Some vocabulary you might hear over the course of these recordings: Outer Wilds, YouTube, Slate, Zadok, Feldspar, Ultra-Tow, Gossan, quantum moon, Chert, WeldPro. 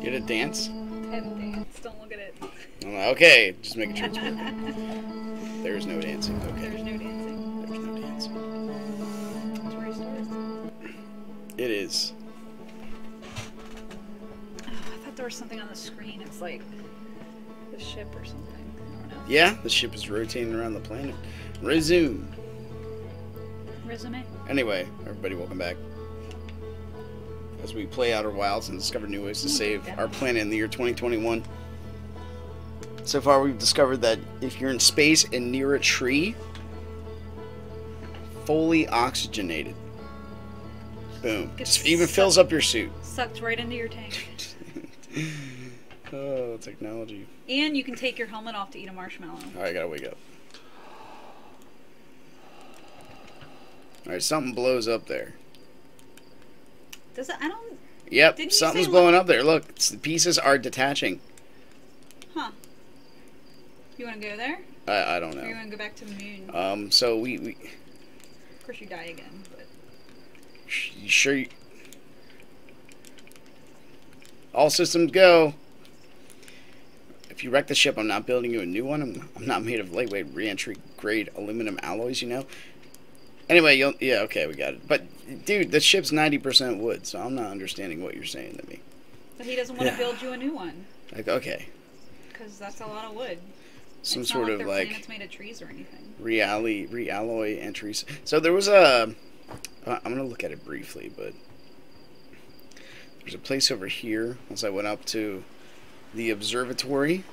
You're to dance? Pen dance. Don't look at it. Okay, just making sure it's perfect. There's no dancing. Okay. There's no dancing. There's no dancing. That's where he starts. It is. Oh, I thought there was something on the screen. It's like the ship or something. I don't know. Yeah, the ship is rotating around the planet. Resume. Resume? Anyway, everybody, welcome back. As we play Outer Wilds and discover new ways to save our planet in the year 2021. So far, we've discovered that if you're in space and near a tree, fully oxygenated. Boom. Just even fills up your suit. Sucked right into your tank. Oh, technology. And you can take your helmet off to eat a marshmallow. Alright, I gotta wake up. Alright, something blows up there. Does it? I don't... Yep, something's blowing up there. Look, it's, the pieces are detaching. Huh. You want to go there? I don't know. Or you want to go back to the moon? So we... Of course you die again, but... You sure you... All systems go. If you wreck the ship, I'm not building you a new one. I'm not made of lightweight re-entry grade aluminum alloys, you know? Anyway, you'll... Yeah, okay, we got it. But, dude, the ship's 90% wood, so I'm not understanding what you're saying to me. But he doesn't want to build you a new one. Like, okay. Because that's a lot of wood. Some it's sort not like of like planets made of trees or anything. Realloy entries. So there was a. I'm gonna look at it briefly, but there's a place over here. Once I went up to the observatory,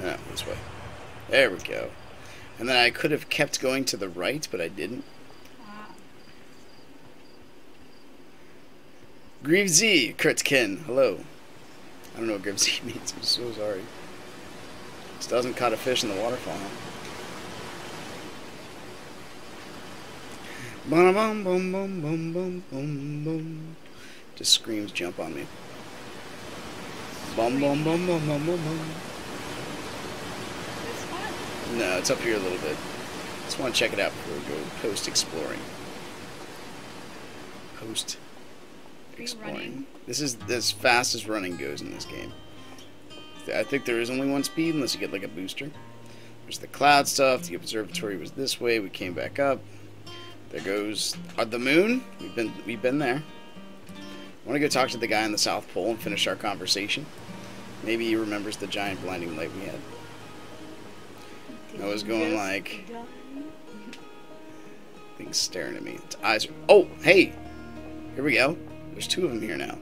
no, this way. There we go. And then I could have kept going to the right, but I didn't. Greavesy, Kurtzkin, hello. I don't know what Greavesy means, I'm so sorry. Just doesn't caught a fish in the waterfall, huh? Bum bum bum bum bum bum bum bum. Just screams jump on me. Bum bum bum bum bum bum bum. No, it's up here a little bit. Just want to check it out before we go post exploring. Post. Exploring. This is as fast as running goes in this game. I think there is only one speed unless you get like a booster. There's the cloud stuff. The observatory was this way. We came back up. There goes the moon. We've been there. I want to go talk to the guy in the South Pole and finish our conversation. Maybe he remembers the giant blinding light we had. I was going like things staring at me. Its eyes are... Oh, hey, here we go. There's two of them here now.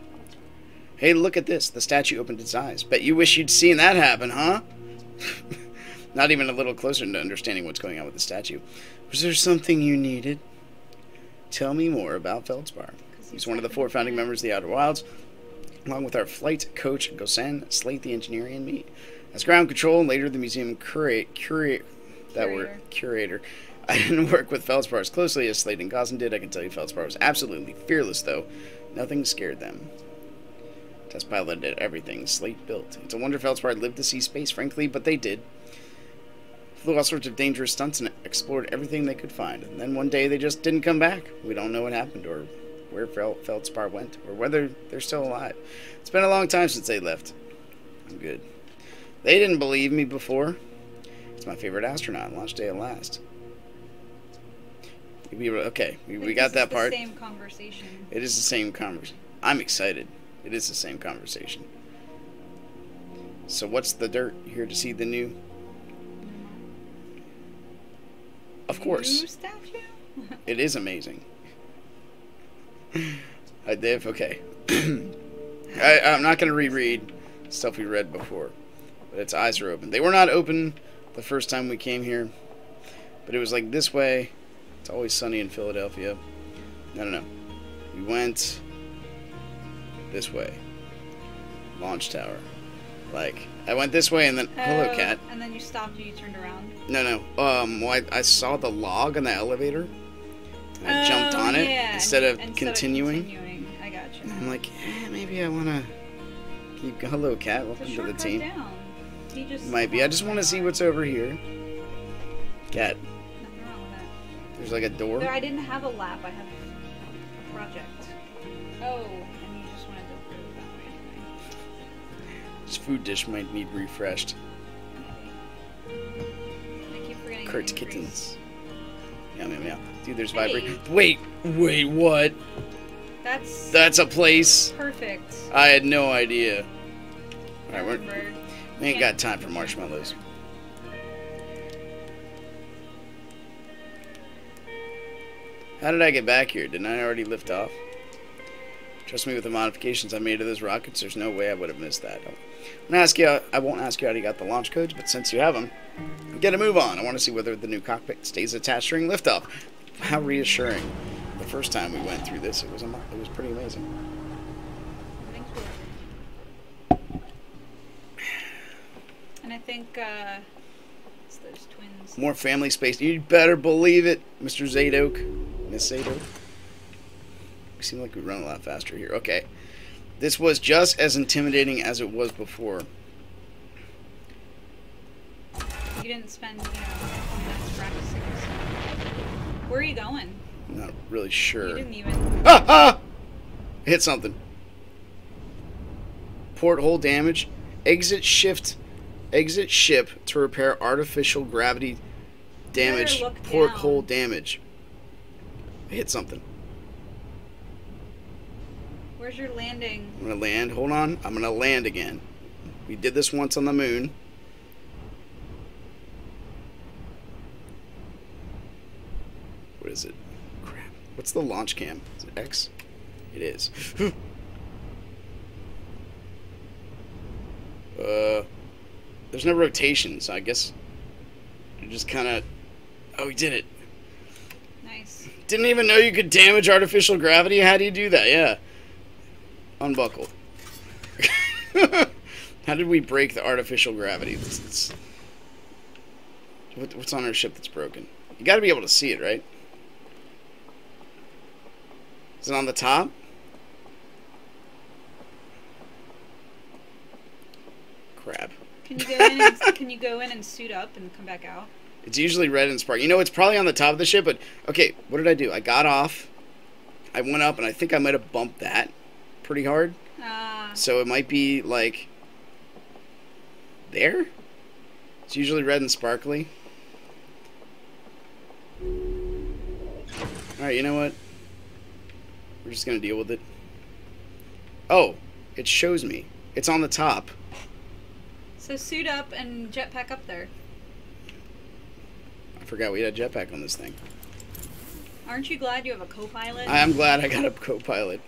Hey, look at this. The statue opened its eyes. Bet you wish you'd seen that happen, huh? Not even a little closer to understanding what's going on with the statue. Was there something you needed? Tell me more about Feldspar. He's one of the 4 founding members of the Outer Wilds, along with our flight coach, Gossan, Slate the engineer, and me. As ground control and later the museum curator. I didn't work with Feldspar as closely as Slate and Gossan did. I can tell you Feldspar was absolutely fearless, though. Nothing scared them. Test pilot did everything Slate built. It's a wonder Feldspar lived to see space, frankly, but they did. Flew all sorts of dangerous stunts and explored everything they could find. And then one day they just didn't come back. We don't know what happened or where Feldspar went or whether they're still alive. It's been a long time since they left. I'm good. They didn't believe me before. It's my favorite astronaut. Launch day at last. We got that part. It is the same conversation. It is the same conversation. I'm excited. It is the same conversation. So what's the dirt here to see the new? Of course. New statue? It is amazing. I did. Okay. I'm not going to reread stuff we read before. But its eyes are open. They were not open the first time we came here. But it was like this way. It's always sunny in Philadelphia. No. We went this way. Launch tower. Like, I went this way and then... hello, cat. And then you stopped and you turned around. No. Well, I saw the log on the elevator. And I jumped on it instead of continuing. I gotcha. And I'm like, yeah, maybe I want to keep... Hello, cat. Welcome to the team. Down. He just might be. I just want to see what's over here. Cat. There's like a door. I didn't have a lap. I have project. Oh, and you just wanted to go that way anyway. This food dish might need refreshed. I keep forgetting. Kurt's kittens. Yum, yum, yum. Dude, there's vibrate. Wait, what? That's a place. Perfect. I had no idea. All right, we ain't got time for marshmallows. How did I get back here? Didn't I already lift off? Trust me, with the modifications I made to those rockets, there's no way I would have missed that. I won't ask you how you got the launch codes, but since you have them, get a move on. I want to see whether the new cockpit stays attached during liftoff. How reassuring. The first time we went through this, it was pretty amazing. Thank you. And I think, it's those twins. More family space. You'd better believe it, Mr. Zadok. Miss Zadok. We seem like we run a lot faster here. Okay. This was just as intimidating as it was before. You didn't spend, minutes practicing yourself. Where are you going? I'm not really sure. You didn't even... Ah! Hit something. Porthole damage. Exit ship to repair artificial gravity damage. Porthole damage. I hit something. Where's your landing? I'm going to land. Hold on. I'm going to land again. We did this once on the moon. What is it? Crap. What's the launch cam? Is it X? It is. There's no rotation, so I guess you just kind of... Oh, we did it. Nice. Didn't even know you could damage artificial gravity. How do you do that? Yeah. Unbuckled. How did we break the artificial gravity? What's on our ship that's broken? You gotta be able to see it, right? Is it on the top? Crap. Can you go in and suit up and come back out? It's usually red and spark. You know, it's probably on the top of the ship, but... Okay, what did I do? I got off. I went up, and I think I might have bumped that pretty hard. So it might be like there. It's usually red and sparkly. Alright, you know what? We're just gonna deal with it. Oh, it shows me. It's on the top. So suit up and jetpack up there. I forgot we had a jetpack on this thing. Aren't you glad you have a co-pilot? I am glad I got a co-pilot.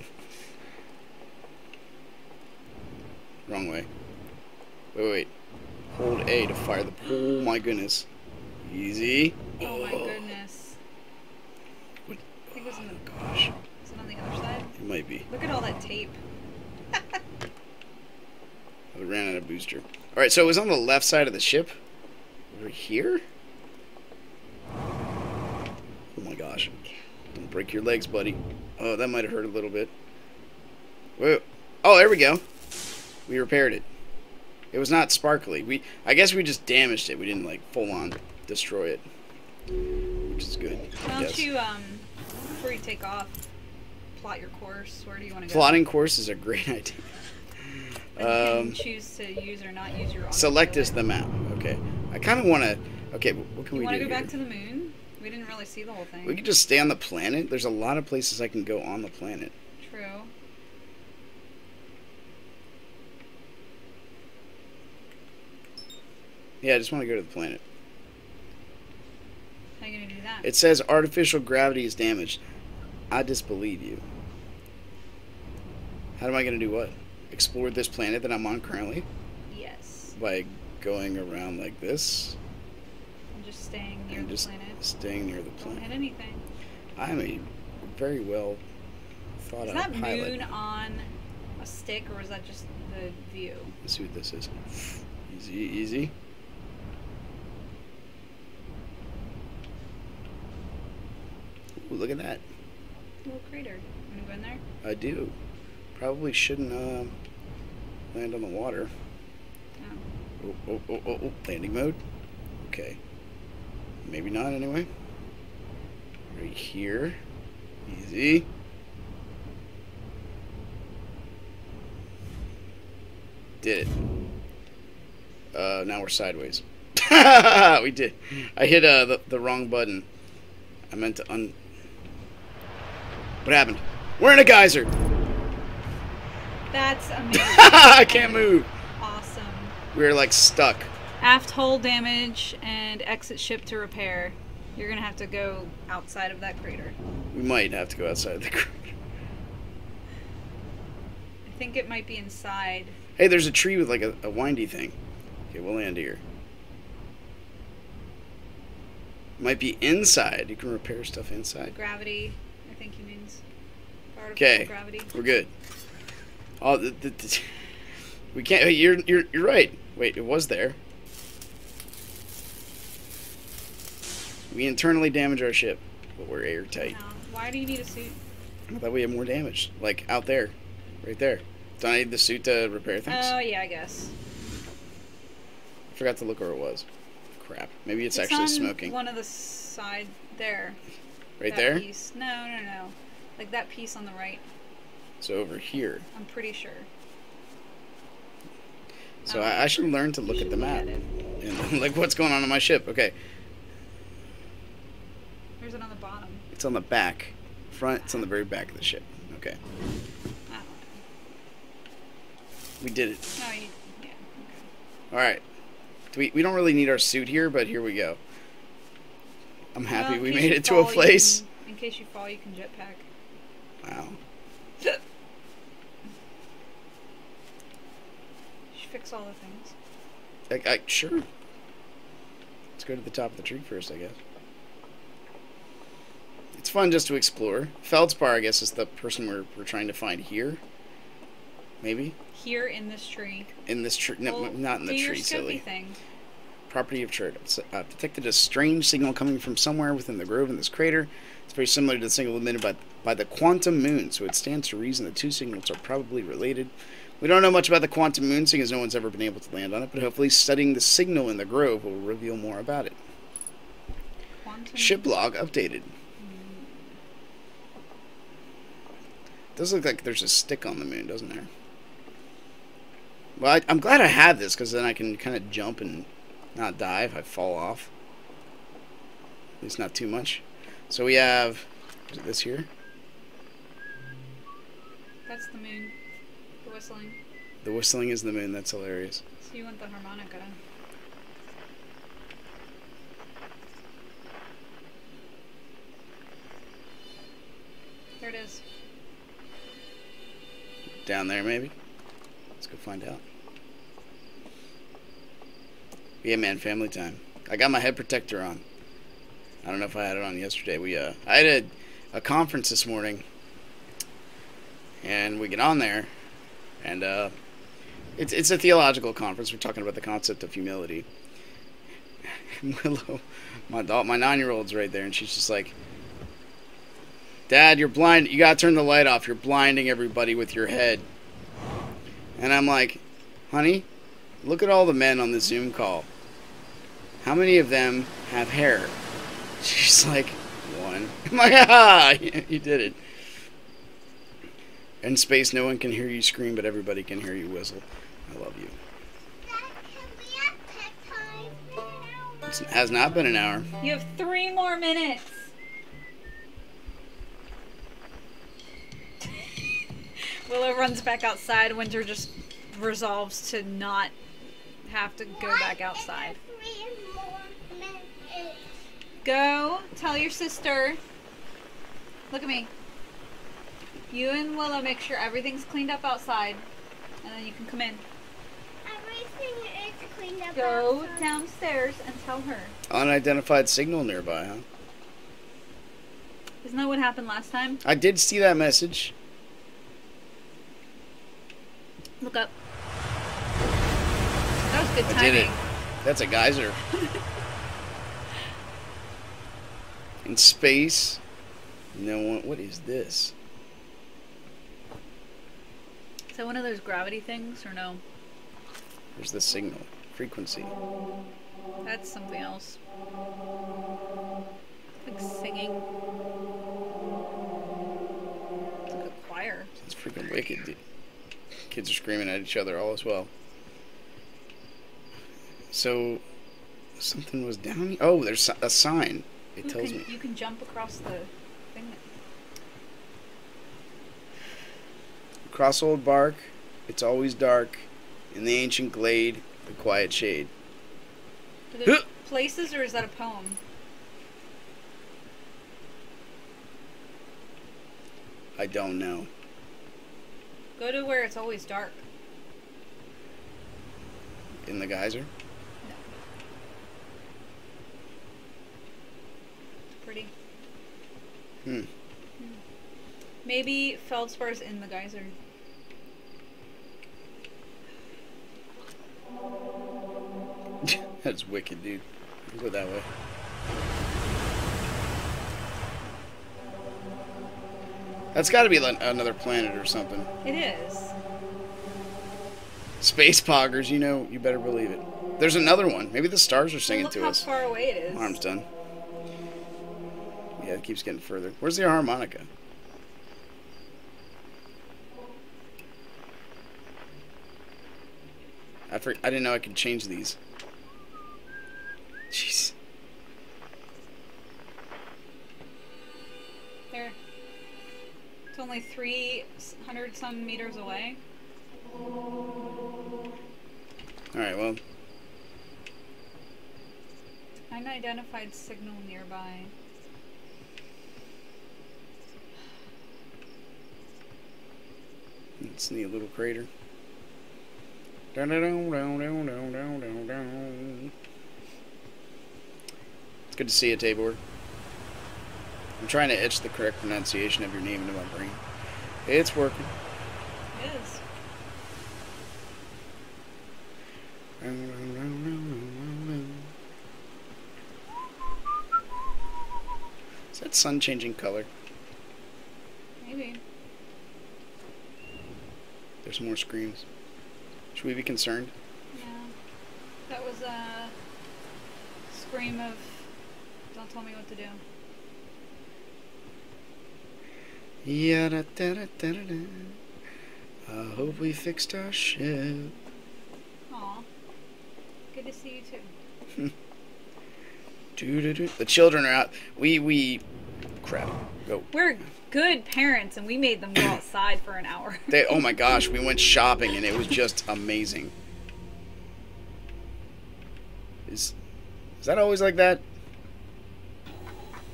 Wrong way. Wait. Hold A to fire the... Oh, my goodness. Easy. Oh, my goodness. What? I think it was on the... Gosh. Is it on the other side? It might be. Look at all that tape. I ran out of booster. All right, so it was on the left side of the ship. Over here? Oh, my gosh. Don't break your legs, buddy. Oh, that might have hurt a little bit. Whoa. Oh, there we go. We repaired it. It was not sparkly. I guess we just damaged it. We didn't like full on destroy it, which is good. Why don't you before you take off, plot your course? Where do you want to go? Plotting course is a great idea. You can choose to use or not use your autopilot. Select is the map. Okay. I kind of want to. Okay, what can we do? You want to go back to the moon? We didn't really see the whole thing. We could just stay on the planet. There's a lot of places I can go on the planet. True. Yeah, I just want to go to the planet. How are you going to do that? It says artificial gravity is damaged. I disbelieve you. How am I going to do what? Explore this planet that I'm on currently? Yes. By going around like this? And just staying near the planet? Staying near the planet. Don't hit anything. I'm a very well thought out pilot. Is that moon on a stick, or is that just the view? Let's see what this is. Easy, easy. Ooh, look at that. Little crater. You want to go in there? I do. Probably shouldn't land on the water. Oh. Oh. Landing mode. Okay. Maybe not anyway. Right here. Easy. Did it. Now we're sideways. We did. I hit the wrong button. I meant to What happened? We're in a geyser. That's amazing. I can't move. Awesome. We're like stuck. Aft hull damage and exit ship to repair. You're gonna have to go outside of that crater. We might have to go outside of the crater. I think it might be inside. Hey, there's a tree with like a windy thing. Okay, we'll land here. Might be inside. You can repair stuff inside. Gravity, I think he means. Okay, gravity. We're good. Oh, we can't. You're right. Wait, it was there. We internally damage our ship, but we're airtight. No. Why do you need a suit? I thought we had more damage, like out there, right there. Don't I need the suit to repair things? Oh yeah, I guess. I forgot to look where it was. Crap. Maybe it's actually on smoking. One of the side there. Right that there. Piece. No, no, no. Like that piece on the right. So over here. I'm pretty sure. So I should learn to look at the map and like what's going on in my ship. Okay. There's it on the bottom. It's on the back. Front. It's on the very back of the ship. Okay. We did it. Oh, you, yeah. Okay. All right. We don't really need our suit here, but here we go. I'm happy we made it to a place. In case you fall, you can jetpack. Wow. You should fix all the things. Sure. Let's go to the top of the tree first, I guess. It's fun just to explore. Feldspar, I guess, is the person we're trying to find here. Maybe? Here in this tree. In this tree. No, well, not in the tree, silly. Thing. Property of chert. Detected a strange signal coming from somewhere within the grove in this crater. It's very similar to the signal emitted by the quantum moon, so it stands to reason the two signals are probably related. We don't know much about the quantum moon, seeing as no one's ever been able to land on it, but hopefully studying the signal in the grove will reveal more about it. Quantum ship log updated. Does look like there's a stick on the moon, doesn't there? Well, I'm glad I have this, because then I can kind of jump and not die if I fall off. At least not too much. So we have... Is it this here? That's the moon. The whistling. The whistling is the moon. That's hilarious. So you want the harmonica. There it is. Down there, maybe? Let's go find out. Yeah, man, family time. I got my head protector on. I don't know if I had it on yesterday. I had a conference this morning, and we get on there, and it's a theological conference. We're talking about the concept of humility. Willow, my 9-year-old's right there, and she's just like, "Dad, you're blind. You gotta turn the light off. You're blinding everybody with your head." And I'm like, "Honey, look at all the men on the Zoom call. How many of them have hair?" She's like, "One." I'm like, "Ah, you did it." In space, no one can hear you scream, but everybody can hear you whistle. I love you. That can be up to time. It has not been an hour. You have 3 more minutes. Willow runs back outside. Winter just resolves to not have to go back outside. Go tell your sister. Look at me. You and Willow make sure everything's cleaned up outside, and then you can come in. Everything is cleaned up. Go outside. Downstairs and tell her. Unidentified signal nearby, huh? Isn't that what happened last time? I did see that message. Look up. That was good timing. I did it. That's a geyser. In space. No one. What is this? Is that one of those gravity things or no? There's the signal. Frequency. That's something else. It's like singing. It's like a choir. That's freaking wicked, dude. Kids are screaming at each other all as well. So something was down here. Oh, there's a sign. It tells me. You can jump across the thing. Across old bark, it's always dark. In the ancient glade, the quiet shade. Are there places, or is that a poem? I don't know. Go to where it's always dark. In the geyser? No. It's pretty. Maybe Feldspar's in the geyser. That's wicked, dude. I'll go that way. That's got to be like another planet or something. It is. Space poggers, you know, you better believe it. There's another one. Maybe the stars are singing to us. Look how far away it is. Arm's done. Yeah, it keeps getting further. Where's the harmonica? I didn't know I could change these. Jeez. There. It's only 300-some meters away. Alright, well. Unidentified signal nearby. It's a neat little crater. It's good to see you, Tabor. I'm trying to etch the correct pronunciation of your name into my brain. It's working. It is. Is that sun changing color? Maybe. There's more screams. Should we be concerned? Yeah. That was a scream of, don't tell me what to do. Yada-da-da-da-da-da. I hope we fixed our ship. Aw. Good to see you too. The children are out. Crap. Go. We're good parents, and we made them go outside for an hour. Oh my gosh, we went shopping, and it was just amazing. Is that always like that?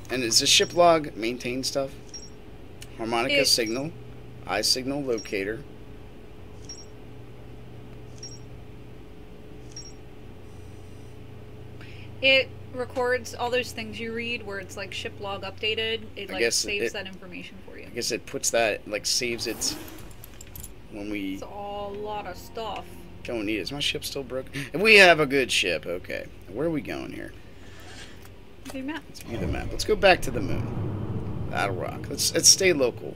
And is the ship log maintain stuff? Harmonica signal, eye signal locator. It records all those things you read where it's like ship log updated. It like saves that information for you. I guess it puts that, like, saves it when we... It's a lot of stuff. Don't need it. Is my ship still broken? We have a good ship. Okay. Where are we going here? The map. Let's view the map. Let's go back to the moon. That'll rock. Let's stay local.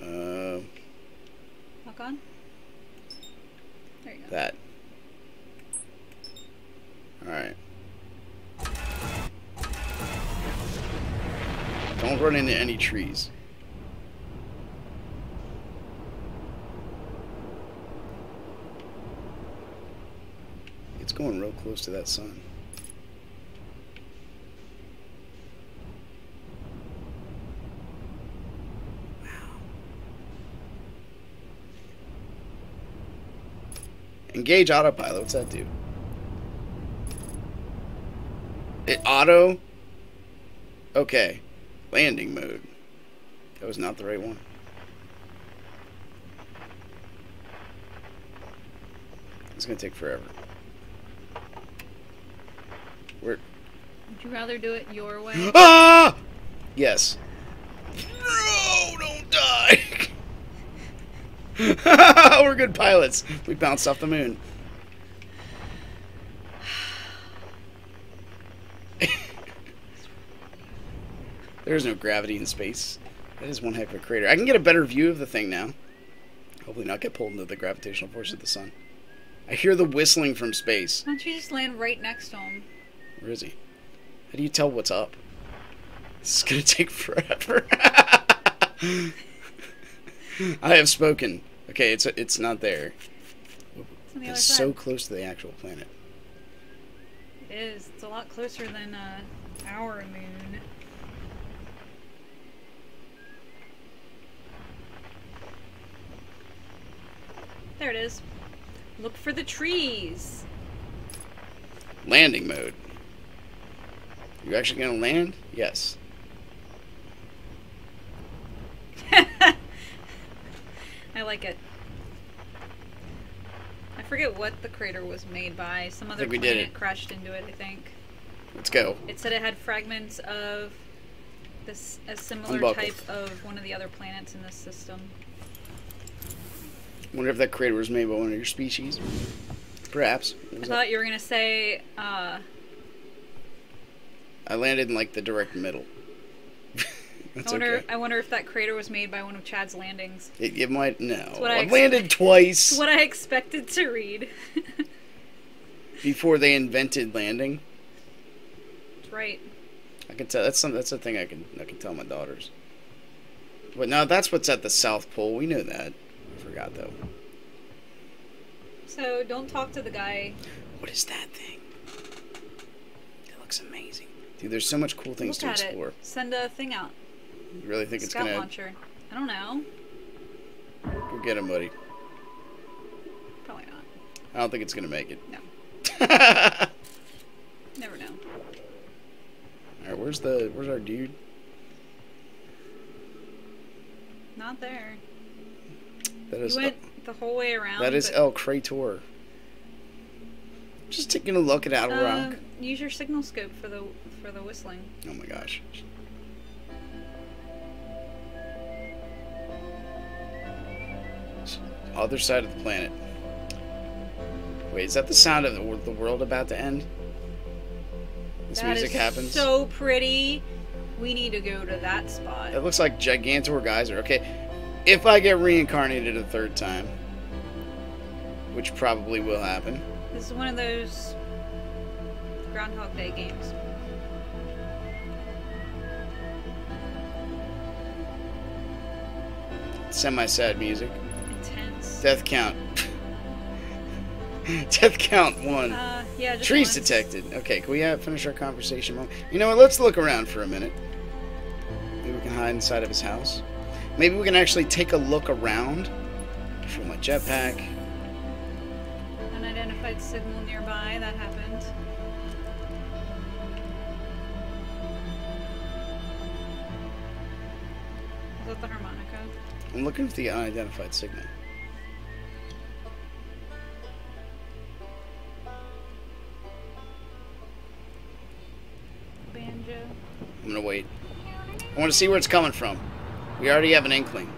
Lock on? There you go. That. Alright. Don't run into any trees. It's going real close to that sun. Wow. Engage autopilot. What's that do? It auto. Okay. Landing mode. That was not the right one. It's going to take forever. Would you rather do it your way? Ah! Yes. No, don't die! We're good pilots. We bounced off the moon. There's no gravity in space. That is one heck of a crater. I can get a better view of the thing now. Hopefully not get pulled into the gravitational force of the sun. I hear the whistling from space. Why don't you just land right next to him? Where is he? How do you tell what's up? This is going to take forever. I have spoken. Okay, it's not there. It's the other side. It's so close to the actual planet. It is. It's a lot closer than our moon. There it is. Look for the trees. Landing mode. You're actually going to land? Yes. I like it. I forget what the crater was made by. Some other planet crashed into it, I think. Let's go. It said it had fragments of this, a similar type of one of the other planets in this system. I wonder if that crater was made by one of your species. Perhaps. I thought you were going to say... I landed in, like, the direct middle. I wonder if that crater was made by one of Chad's landings. It might... No. I landed twice. It's what I expected to read. Before they invented landing. That's right. I can tell... That's a thing I can tell my daughters. But no, that's what's at the South Pole. We know that. I forgot, though. So, don't talk to the guy. What is that thing? That looks amazing. Dude, there's so much cool things to explore. Look at it. Send a thing out. You really think it's gonna... launcher. I don't know. Go get him, buddy. Probably not. I don't think it's gonna make it. No. Never know. Alright, where's our dude? Not there. That is you went the whole way around. That is El Crator. Just taking a look at Outer Rock. Use your signal scope for the whistling. Oh my gosh. Other side of the planet. Wait, is that the sound of the world about to end? This that music is happens. So pretty. We need to go to that spot. It looks like Gigantor Geyser. Okay, if I get reincarnated a third time, which probably will happen. This is one of those Groundhog Day games. Semi-sad music. Death count. Death count 1. Yeah, just trees once. Detected. Okay, can we finish our conversation? You know what? Let's look around for a minute. Maybe we can hide inside of his house. Maybe we can actually take a look around. From my jetpack. Unidentified signal nearby. That happened. Is that the harmonica? I'm looking for the unidentified signal. I'm gonna wait. I want to see where it's coming from. We already have an inkling.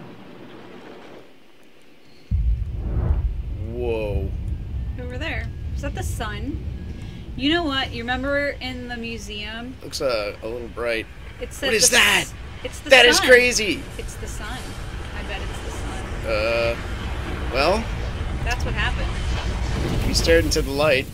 Whoa. Over there. Is that the sun? You know what? You remember in the museum? Looks a little bright. It says what is that? It's the sun. That is crazy. It's the sun. I bet it's the sun. Well. That's what happened. We stared into the light.